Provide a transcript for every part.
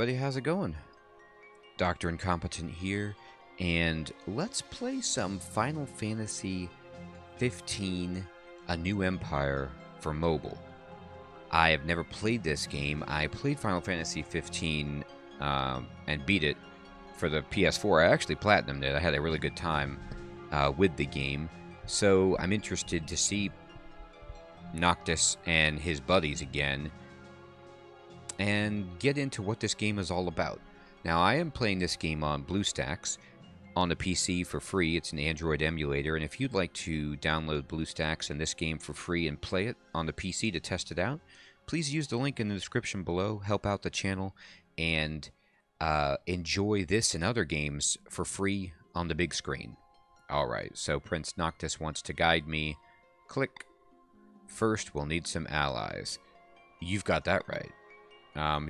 everybody, how's it going? Dr. Incompetent here, and let's play some Final Fantasy 15 A New Empire for mobile. I have never played this game. I played Final Fantasy 15 and beat it for the PS4. I actually platinumed it. I had a really good time with the game, so I'm interested to see Noctis and his buddies again and get into what this game is all about. Now, I am playing this game on BlueStacks on the PC for free. It's an Android emulator, and if you'd like to download BlueStacks and this game for free and play it on the PC to test it out, please use the link in the description below. Help out the channel and enjoy this and other games for free on the big screen. Alright, so Prince Noctis wants to guide me. Click. First, we'll need some allies. You've got that right.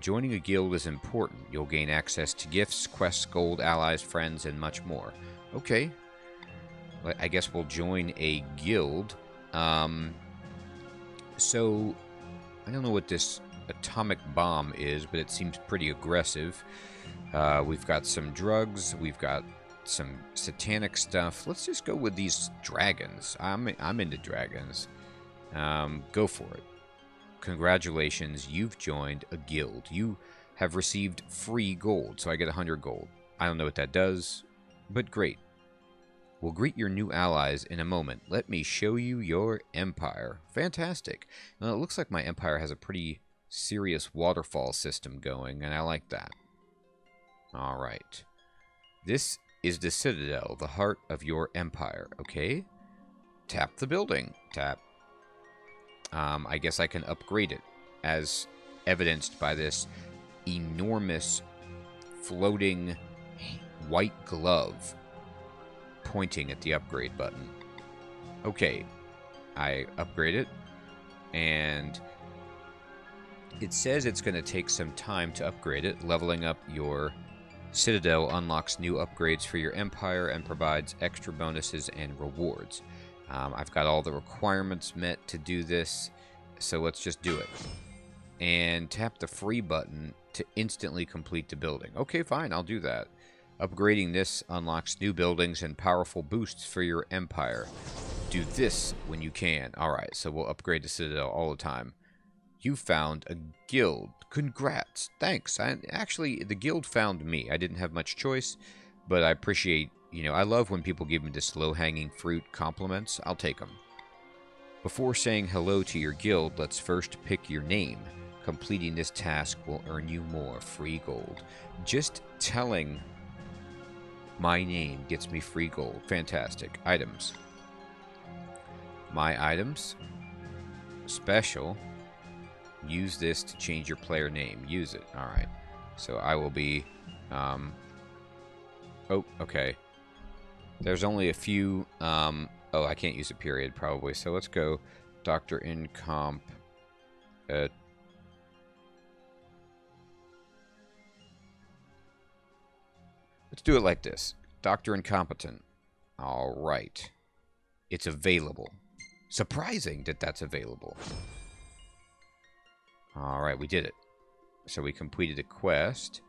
Joining a guild is important. You'll gain access to gifts, quests, gold, allies, friends, and much more. Okay. Well, I guess we'll join a guild. So, I don't know what this atomic bomb is, but it seems pretty aggressive. We've got some drugs. We've got some satanic stuff. Let's just go with these dragons. I'm into dragons. Go for it. Congratulations, you've joined a guild. You have received free gold, so I get 100 gold. I don't know what that does, but great. We'll greet your new allies in a moment. Let me show you your empire. Fantastic. Now, it looks like my empire has a pretty serious waterfall system going, and I like that. All right. This is the citadel, the heart of your empire. Okay. Tap the building. Tap. I guess I can upgrade it, as evidenced by this enormous floating white glove pointing at the upgrade button. Okay, I upgrade it, and it says it's going to take some time to upgrade it. Leveling up your citadel unlocks new upgrades for your empire and provides extra bonuses and rewards. I've got all the requirements met to do this, so let's just do it. And tap the free button to instantly complete the building. Okay, fine, I'll do that. Upgrading this unlocks new buildings and powerful boosts for your empire. Do this when you can. Alright, so we'll upgrade the citadel all the time. You found a guild. Congrats. Thanks. Actually, the guild found me. I didn't have much choice, but I appreciate. You know, I love when people give me this low-hanging fruit compliments. I'll take them. Before saying hello to your guild, let's first pick your name. Completing this task will earn you more free gold. Just telling my name gets me free gold. Fantastic. Items. My items. Special. Use this to change your player name. Use it. All right. So I will be... oh, okay. There's only a few, oh, I can't use a period, probably. So let's go Dr. Incomp. Let's do it like this. Dr. Incompetent. All right. It's available. Surprising that that's available. All right, we did it. So we completed a quest,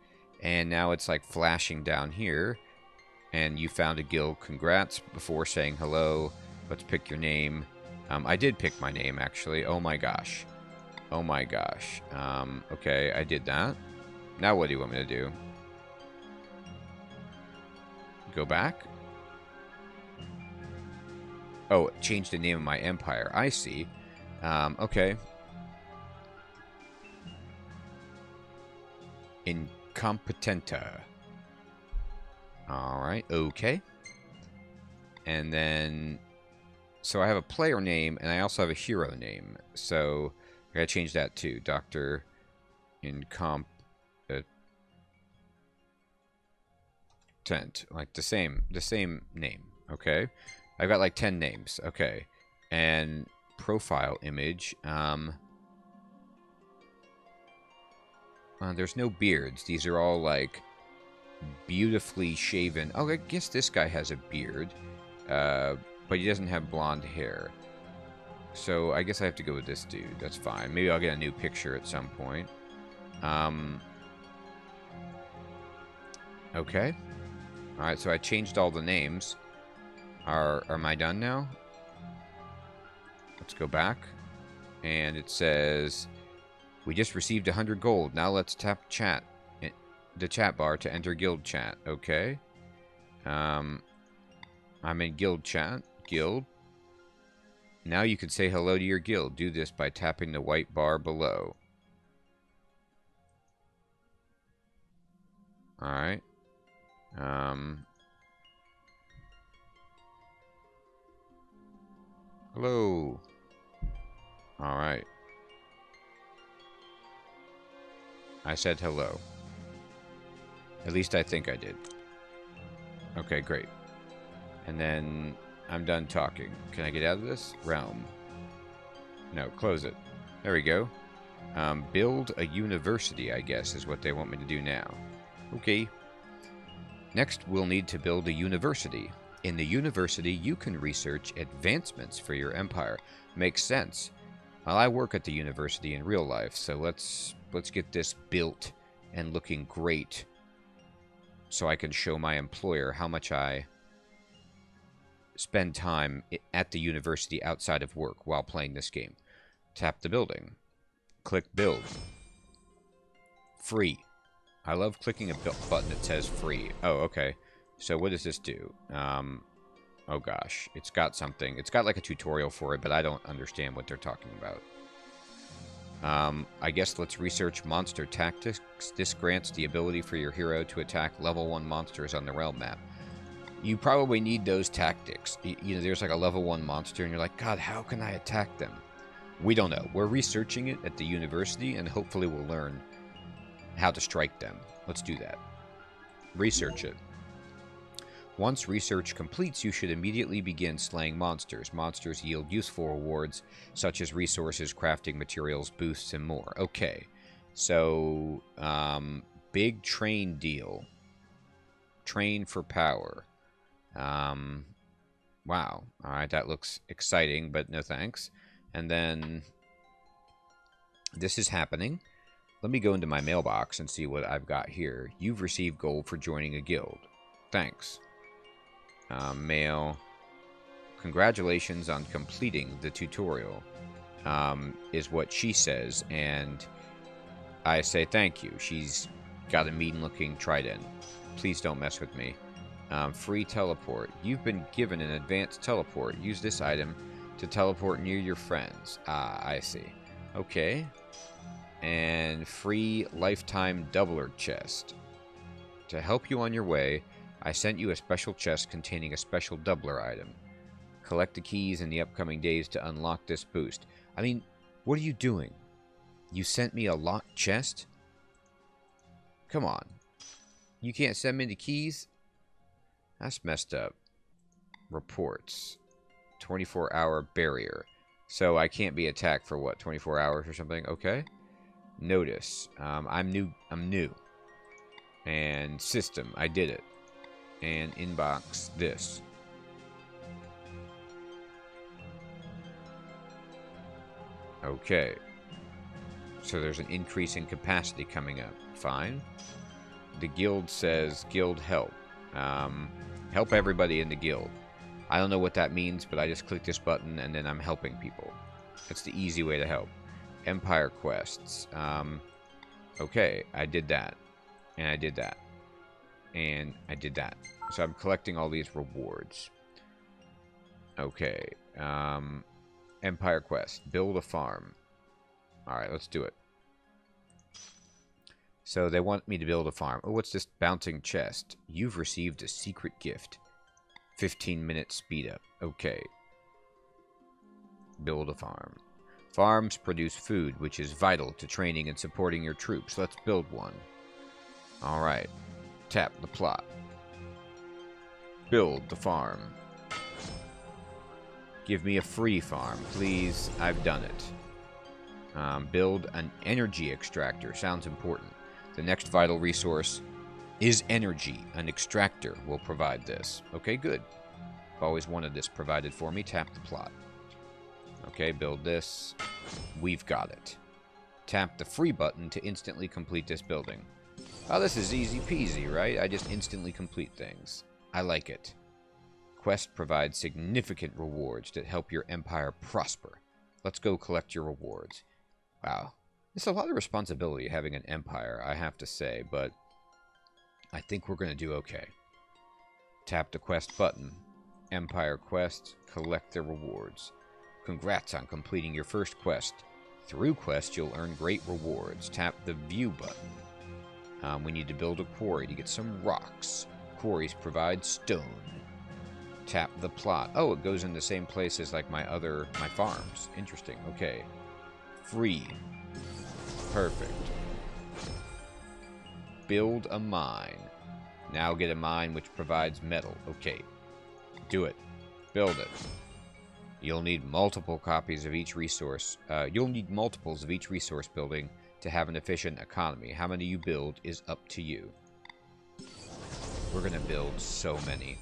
and now it's like flashing down here. And you found a guild. Congrats. Before saying hello, let's pick your name. I did pick my name, actually. Oh, my gosh. Oh, my gosh. Okay, I did that. Now what do you want me to do? Go back? Oh, change the name of my empire. I see. Okay. Incompetenta. Alright, okay. And then... So I have a player name, and I also have a hero name. So, I gotta change that too. Dr. Incompetent. Like, the same name. Okay? I've got like 10 names. Okay. And profile image. There's no beards. These are all like... beautifully shaven. Oh, I guess this guy has a beard, but he doesn't have blonde hair. So I guess I have to go with this dude. That's fine. Maybe I'll get a new picture at some point. Okay. Alright, so I changed all the names. Am I done now? Let's go back. And it says, we just received 100 gold. Now let's tap chat. The chat bar to enter guild chat. Okay. I'm in guild chat. Guild. Now you can say hello to your guild. Do this by tapping the white bar below. Alright. Hello. Alright. I said hello. At least I think I did. Okay, great. And then I'm done talking. Can I get out of this? Realm. No, close it. There we go. Build a university, I guess, is what they want me to do now. Okay. Next, we'll need to build a university. In the university, you can research advancements for your empire. Makes sense. Well, I work at the university in real life, so let's get this built and looking great, so I can show my employer how much I spend time at the university outside of work while playing this game. Tap the building. Click build. Free. I love clicking a button that says free. Oh, okay. So what does this do? Oh gosh, it's got something. It's got like a tutorial for it, but I don't understand what they're talking about. I guess let's research monster tactics. This grants the ability for your hero to attack level 1 monsters on the realm map. You probably need those tactics. You know, there's like a level 1 monster and you're like, God, how can I attack them? We don't know. We're researching it at the university and hopefully we'll learn how to strike them. Let's do that. Research it. Once research completes, you should immediately begin slaying monsters. Monsters yield useful rewards, such as resources, crafting materials, boosts, and more. Okay, so, big train deal. Train for power. Wow. All right, that looks exciting, but no thanks. And then, this is happening. Let me go into my mailbox and see what I've got here. You've received gold for joining a guild. Thanks. Mail. Congratulations on completing the tutorial, is what she says, and I say thank you. She's got a mean-looking trident. Please don't mess with me. Free teleport. You've been given an advanced teleport. Use this item to teleport near your friends. Ah, I see. Okay. And free lifetime doubler chest. To help you on your way, I sent you a special chest containing a special doubler item. Collect the keys in the upcoming days to unlock this boost. I mean, what are you doing? You sent me a locked chest? Come on. You can't send me the keys? That's messed up. Reports. 24-hour barrier. So I can't be attacked for, what, 24 hours or something? Okay. Notice. I'm new. And system. I did it. And inbox this. Okay. So there's an increase in capacity coming up. Fine. The guild says guild help. Help everybody in the guild. I don't know what that means, but I just click this button and then I'm helping people. That's the easy way to help. Empire quests. Okay, I did that. And I did that. And I did that. So I'm collecting all these rewards. Okay. Empire quest. Build a farm. Alright, let's do it. So they want me to build a farm. Oh, what's this bouncing chest? You've received a secret gift. 15-minute speed up. Okay. Build a farm. Farms produce food, which is vital to training and supporting your troops. Let's build one. Alright. Tap the plot. Build the farm. Give me a free farm, please. I've done it. Build an energy extractor. Sounds important. The next vital resource is energy. An extractor will provide this. Okay, good. I've always wanted this provided for me. Tap the plot. Okay, build this. We've got it. Tap the free button to instantly complete this building. Oh, this is easy peasy, right? I just instantly complete things. I like it. Quest provides significant rewards that help your empire prosper. Let's go collect your rewards. Wow. It's a lot of responsibility having an empire, I have to say, but I think we're going to do okay. Tap the quest button. Empire quest. Collect the rewards. Congrats on completing your first quest. Through quests, you'll earn great rewards. Tap the view button. We need to build a quarry to get some rocks. Quarries provide stone. Tap the plot. Oh, it goes in the same place as like my farms. Interesting. Okay. Free. Perfect. Build a mine. Now get a mine which provides metal. Okay. Do it. Build it. You'll need multiple copies of each resource. You'll need multiples of each resource building to have an efficient economy. How many you build is up to you. We're gonna build so many.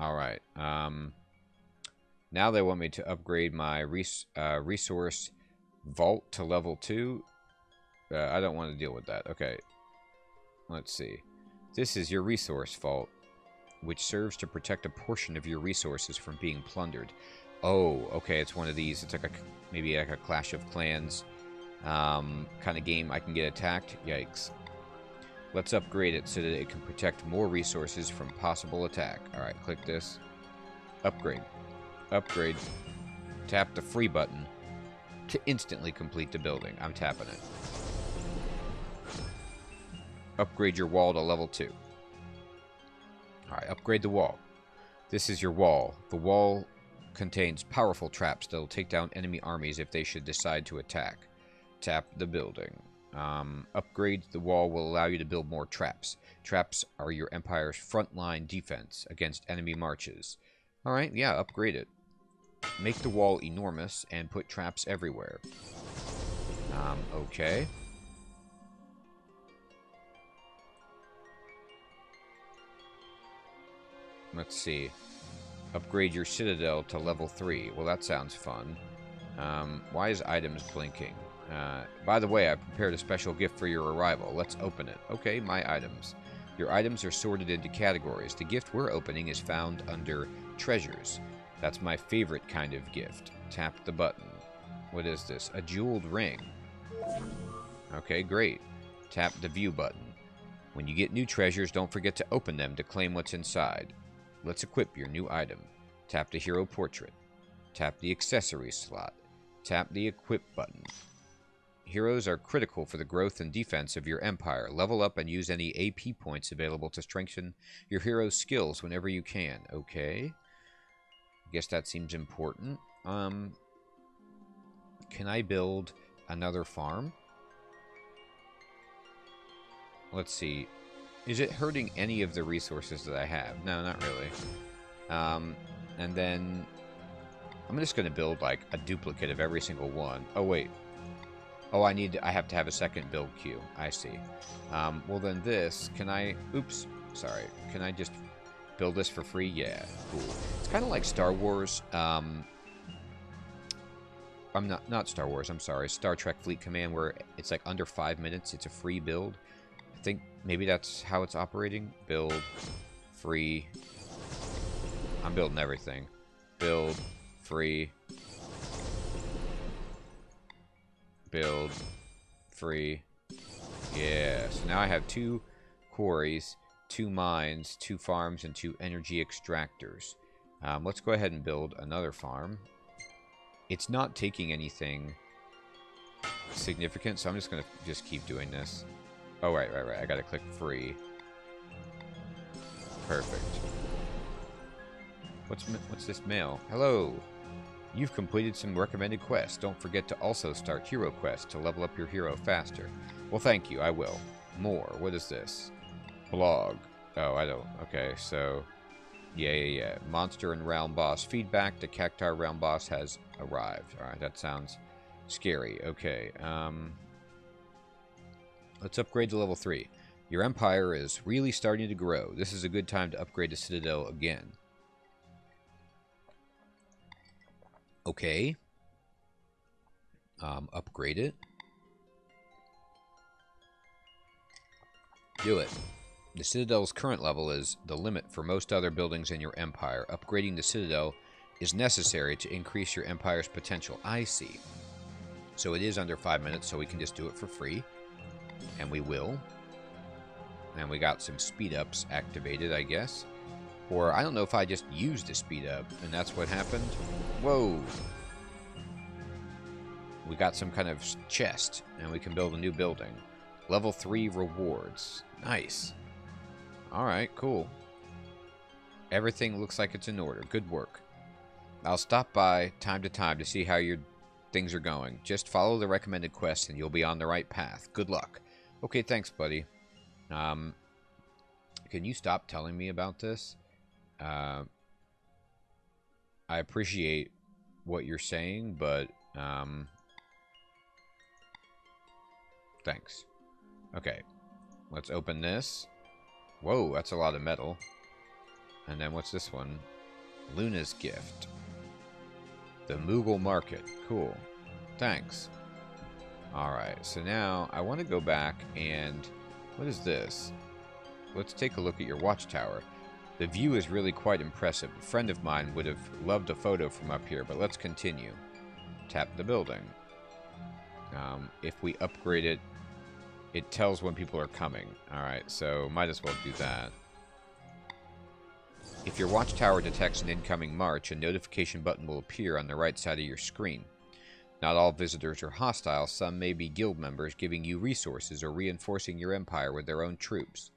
Alright, now they want me to upgrade my resource vault to level 2. I don't want to deal with that. Okay, let's see. This is your resource vault, which serves to protect a portion of your resources from being plundered. Oh, okay, it's one of these. It's like a, maybe like a Clash of Clans kind of game. I can get attacked. Yikes. Let's upgrade it so that it can protect more resources from possible attack. Alright, click this. Upgrade. Upgrade. Tap the free button to instantly complete the building. I'm tapping it. Upgrade your wall to level 2. Alright, upgrade the wall. This is your wall. The wall contains powerful traps that will take down enemy armies if they should decide to attack. Tap the building. Upgrade the wall will allow you to build more traps. Traps are your empire's frontline defense against enemy marches. Alright, yeah, upgrade it. Make the wall enormous and put traps everywhere. Okay. Let's see. Upgrade your citadel to level 3. Well, that sounds fun. Why is items blinking? By the way, I prepared a special gift for your arrival. Let's open it. Okay, my items. Your items are sorted into categories. The gift we're opening is found under treasures. That's my favorite kind of gift. Tap the button. What is this? A jeweled ring. Okay, great. Tap the view button. When you get new treasures, don't forget to open them to claim what's inside. Let's equip your new item. Tap the hero portrait. Tap the accessory slot. Tap the equip button. Heroes are critical for the growth and defense of your empire. Level up and use any AP points available to strengthen your hero's skills whenever you can. Okay. I guess that seems important. Can I build another farm? Let's see. Is it hurting any of the resources that I have? No, not really. And then I'm just going to build like a duplicate of every single one. Oh, wait. Oh, I have to have a second build queue. I see. Well, then this, can I... Oops, sorry. Can I just build this for free? Yeah, cool. It's kind of like Star Wars. I'm not Star Wars, I'm sorry. Star Trek Fleet Command, where it's like under 5 minutes. It's a free build. I think maybe that's how it's operating. Build. Free. I'm building everything. Build. Free. Build. Free. Yeah. So now I have 2 quarries, 2 mines, 2 farms, and 2 energy extractors. Let's go ahead and build another farm. It's not taking anything significant, so I'm just going to just keep doing this. Oh, right. I got to click free. Perfect. What's this mail? Hello. You've completed some recommended quests. Don't forget to also start hero quests to level up your hero faster. Well, thank you. I will. More. What is this? Blog. Oh, I don't. Okay, so... Yeah. Monster and round boss feedback. The Cactar round boss has arrived. Alright, that sounds scary. Okay, let's upgrade to level 3. Your empire is really starting to grow. This is a good time to upgrade the citadel again. Okay. Upgrade it. do it. The Citadel's current level is the limit for most other buildings in your empire. Upgrading the Citadel is necessary to increase your empire's potential. I see. So it is under 5 minutes, so we can just do it for free. And we will. And we got some speed-ups activated, I guess. Or I don't know if I just used a speed-up, and that's what happened. Whoa! We got some kind of chest, and we can build a new building. Level 3 rewards. Nice. Alright, cool. Everything looks like it's in order. Good work. I'll stop by time to time to see how your things are going. Just follow the recommended quest and you'll be on the right path. Good luck. Okay, thanks, buddy. Can you stop telling me about this? I appreciate what you're saying, but thanks. Okay, let's open this. Whoa, that's a lot of metal. And then what's this one? Luna's gift. The Moogle market. Cool. Thanks. Alright, so now I want to go back and... what is this? Let's take a look at your watchtower. The view is really quite impressive. A friend of mine would have loved a photo from up here, but let's continue. Tap the building. If we upgrade it, it tells when people are coming. Alright, so might as well do that. If your watchtower detects an incoming march, a notification button will appear on the right side of your screen. Not all visitors are hostile. Some may be guild members giving you resources or reinforcing your empire with their own troops.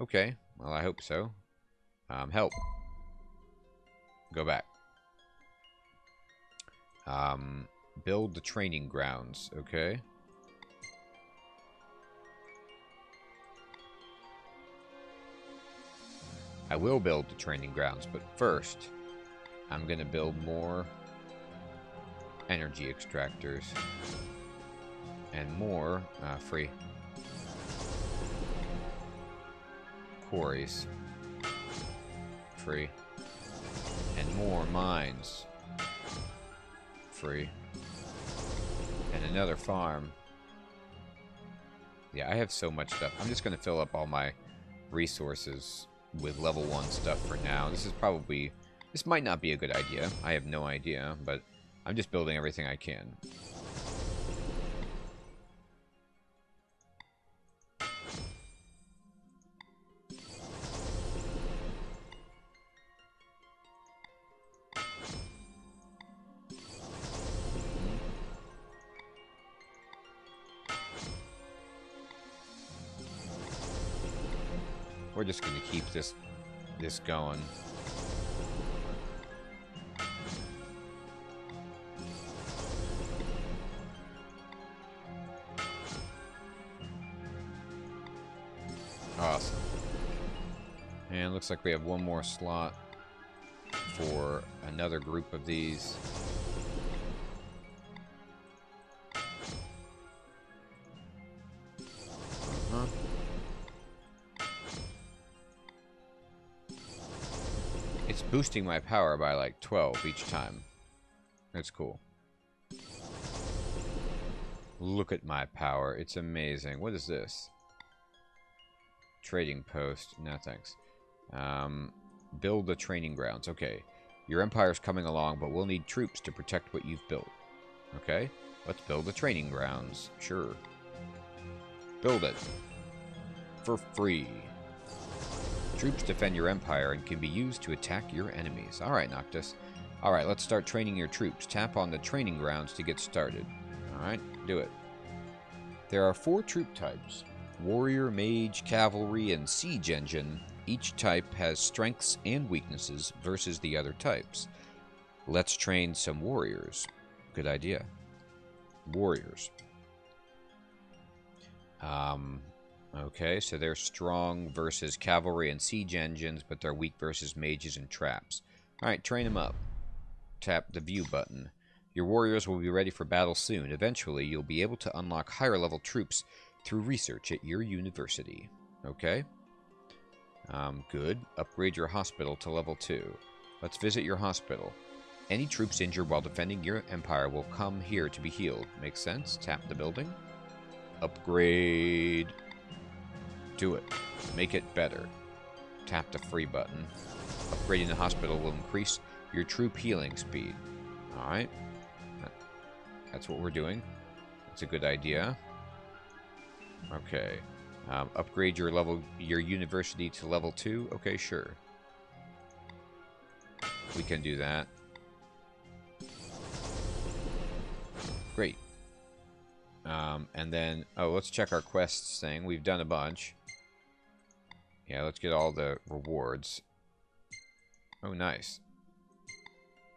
Okay, well, I hope so. Help. Go back. Build the training grounds, okay. I will build the training grounds, but first, I'm going to build more energy extractors and more free quarries, free, and more mines, free, and another farm. Yeah, I have so much stuff. I'm just going to fill up all my resources with level 1 stuff for now. This is probably... this might not be a good idea. I have no idea, but I'm just building everything I can. We're just gonna keep this going. Awesome. And looks like we have one more slot for another group of these. Boosting my power by like 12 each time. That's cool. Look at my power. It's amazing. What is this? Trading post. No thanks. Build the training grounds. Okay. Your empire's coming along, but we'll need troops to protect what you've built. Okay. Let's build the training grounds. Sure. Build it. For free. Troops defend your empire and can be used to attack your enemies. Alright, Noctis. Alright, let's start training your troops. Tap on the training grounds to get started. Alright, do it. There are 4 troop types. Warrior, Mage, Cavalry, and Siege Engine. Each type has strengths and weaknesses versus the other types. Let's train some warriors. Good idea. Warriors. Okay, so they're strong versus cavalry and siege engines, but they're weak versus mages and traps. Alright, train them up. Tap the view button. Your warriors will be ready for battle soon. Eventually, you'll be able to unlock higher-level troops through research at your university. Okay? Good. Upgrade your hospital to level 2. Let's visit your hospital. Any troops injured while defending your empire will come here to be healed. Makes sense? Tap the building. Upgrade... Do it. Make it better. Tap the free button. Upgrading the hospital will increase your troop healing speed. Alright. That's what we're doing. That's a good idea. Okay. Upgrade your level, your university to level 2. Okay, sure. We can do that. Great. And then, oh, let's check our quests thing. We've done a bunch. Yeah, let's get all the rewards. Oh, nice.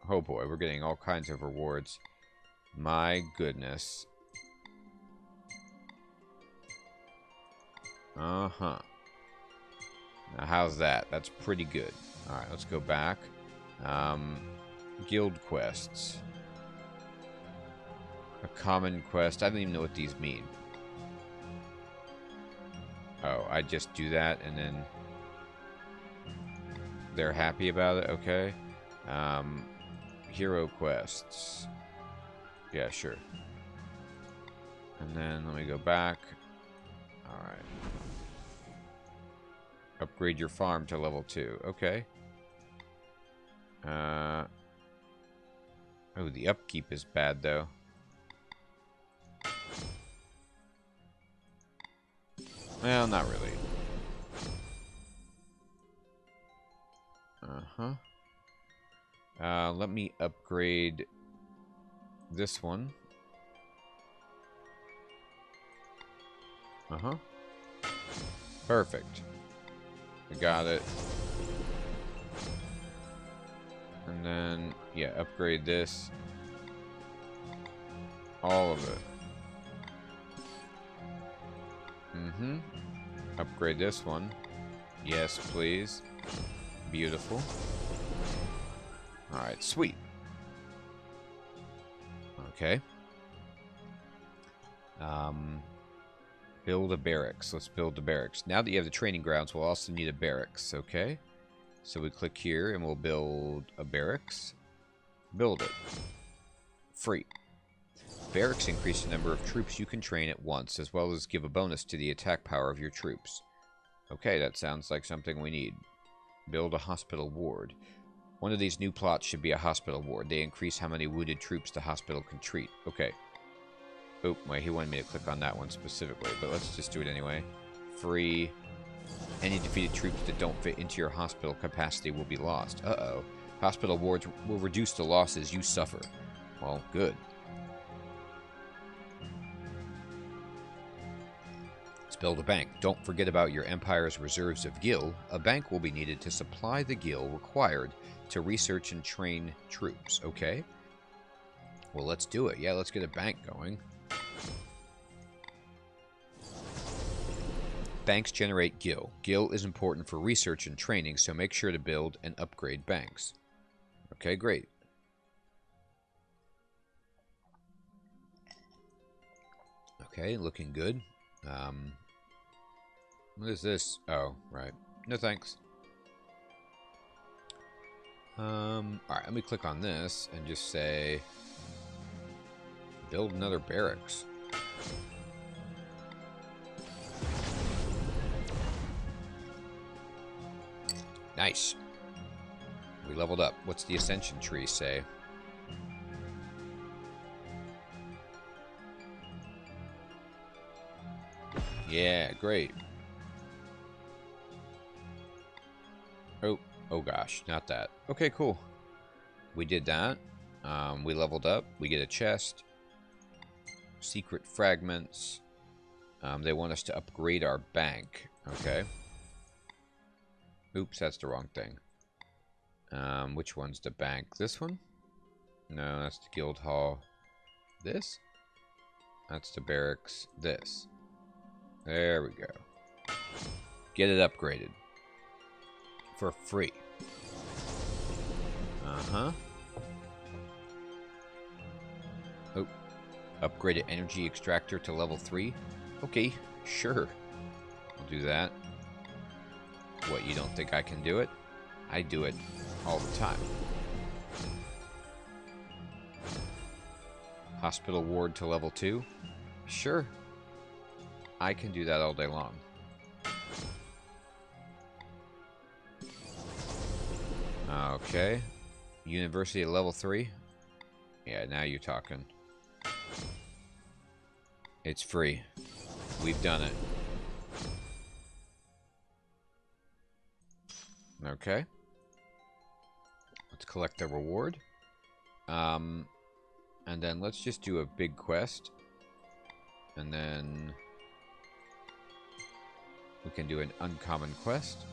Oh boy, we're getting all kinds of rewards. My goodness. Uh-huh. Now, how's that? That's pretty good. Alright, let's go back. Guild quests. A common quest. I don't even know what these mean. Oh, I just do that and then they're happy about it. Okay. Hero quests. Yeah, sure. And then let me go back. Alright. Upgrade your farm to level 2. Okay. Oh, the upkeep is bad though. Well, not really. Uh-huh. Let me upgrade this one. Uh-huh. Perfect. I got it. And then, yeah, upgrade this. All of it. Mm-hmm. Upgrade this one. Yes, please. Beautiful. Alright, sweet. Okay. Build a barracks. Let's build the barracks. Now that you have the training grounds, we'll also need a barracks, okay? So we click here and we'll build a barracks. Build it. Free. Barracks increase the number of troops you can train at once, as well as give a bonus to the attack power of your troops. Okay, that sounds like something we need. Build a hospital ward. One of these new plots should be a hospital ward. They increase how many wounded troops the hospital can treat. Okay. Oh, wait, he wanted me to click on that one specifically, but let's just do it anyway. Free. Any defeated troops that don't fit into your hospital capacity will be lost. Uh-oh. Hospital wards will reduce the losses you suffer. Well, good. Build a bank. Don't forget about your empire's reserves of gil. A bank will be needed to supply the gil required to research and train troops. Okay? Well, let's do it. Yeah, let's get a bank going. Banks generate gil. Gil is important for research and training, so make sure to build and upgrade banks. Okay, great. Okay, looking good. What is this? Oh, right. No thanks. Alright, let me click on this and just say build another barracks. Nice. We leveled up. What's the ascension tree say? Yeah, great. Oh gosh, not that. Okay, cool. We did that. We leveled up. We get a chest. Secret fragments. They want us to upgrade our bank. Okay. Oops, that's the wrong thing. Which one's the bank? This one? No, that's the guild hall. This? That's the barracks. This. There we go. Get it upgraded. For free. Uh-huh. Oh. Upgraded energy extractor to level 3? Okay, sure. I'll do that. What, you don't think I can do it? I do it all the time. Hospital ward to level 2? Sure. I can do that all day long. Okay. University level 3. Yeah, now you're talking. It's free. We've done it. Okay. Let's collect the reward. And then let's just do a big quest. And then we can do an uncommon quest.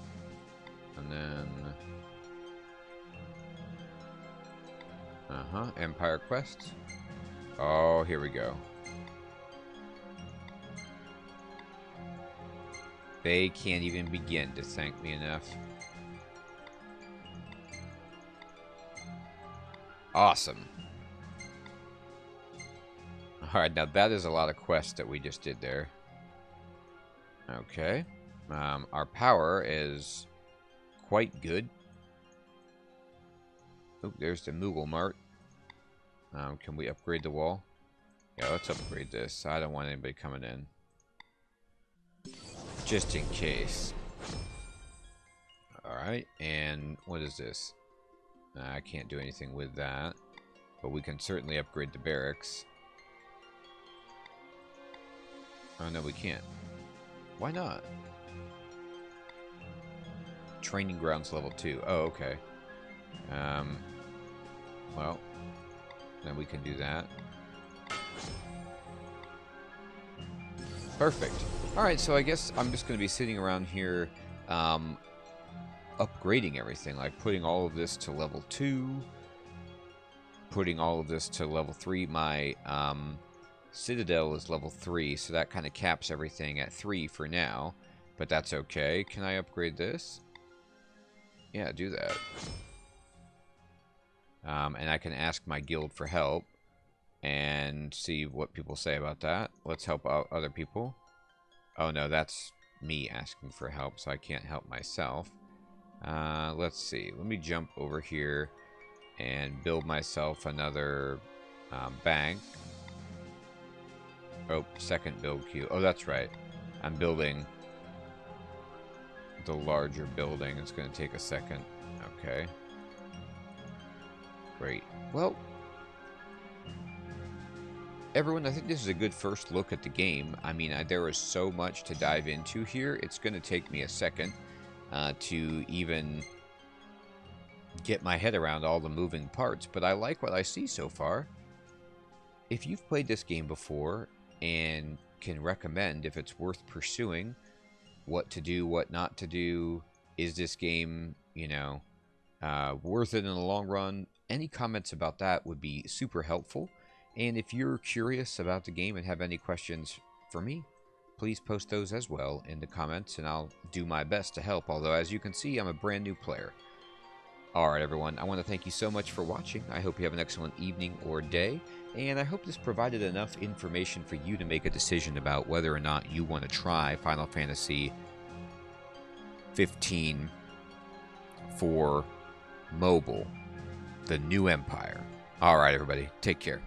And then... Empire quest. Oh, here we go. They can't even begin to thank me enough. Awesome. Alright, now that is a lot of quests that we just did there. Okay. Our power is quite good. Oh, there's the Moogle Mart. Can we upgrade the wall? Yeah, let's upgrade this. I don't want anybody coming in. Just in case. Alright, and what is this? I can't do anything with that. But we can certainly upgrade the barracks. Oh, no, we can't. Why not? Training grounds level 2. Oh, okay. Well, then we can do that. Perfect. Alright, so I guess I'm just going to be sitting around here upgrading everything, like putting all of this to level 2, putting all of this to level 3. My Citadel is level 3, so that kind of caps everything at 3 for now, but that's okay. Can I upgrade this? Yeah, do that. And I can ask my guild for help and see what people say about that. Let's help out other people. Oh no, that's me asking for help, so I can't help myself. Let's see. Let me jump over here and build myself another bank. Oh, second build queue. Oh, that's right. I'm building the larger building. It's going to take a second. Okay. Great. Well, everyone, I think this is a good first look at the game. I mean, there is so much to dive into here. It's going to take me a second to even get my head around all the moving parts, but I like what I see so far. If you've played this game before and can recommend if it's worth pursuing, what to do, what not to do, is this game, you know, worth it in the long run? Any comments about that would be super helpful. And if you're curious about the game and have any questions for me, please post those as well in the comments, and I'll do my best to help. Although, as you can see, I'm a brand new player. Alright, everyone, I want to thank you so much for watching. I hope you have an excellent evening or day, and I hope this provided enough information for you to make a decision about whether or not you want to try Final Fantasy 15 for mobile, the New Empire. Alright, everybody, take care.